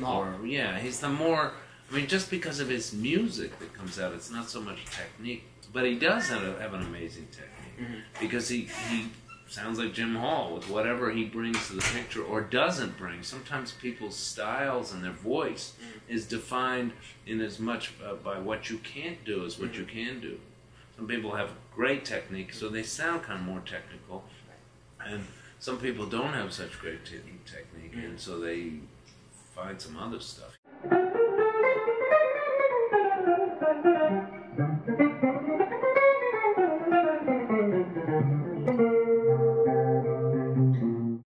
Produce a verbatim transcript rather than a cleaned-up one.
Jim Hall. Or, yeah, he's the more, I mean, just because of his music that comes out, it's not so much technique, but he does have, a, have an amazing technique, mm-hmm. because he, he sounds like Jim Hall with whatever he brings to the picture or doesn't bring. Sometimes people's styles and their voice mm-hmm. is defined in as much uh, by what you can't do as what mm-hmm. you can do. Some people have great technique, so they sound kind of more technical, and some people don't have such great te technique, mm-hmm. and so they find some other stuff.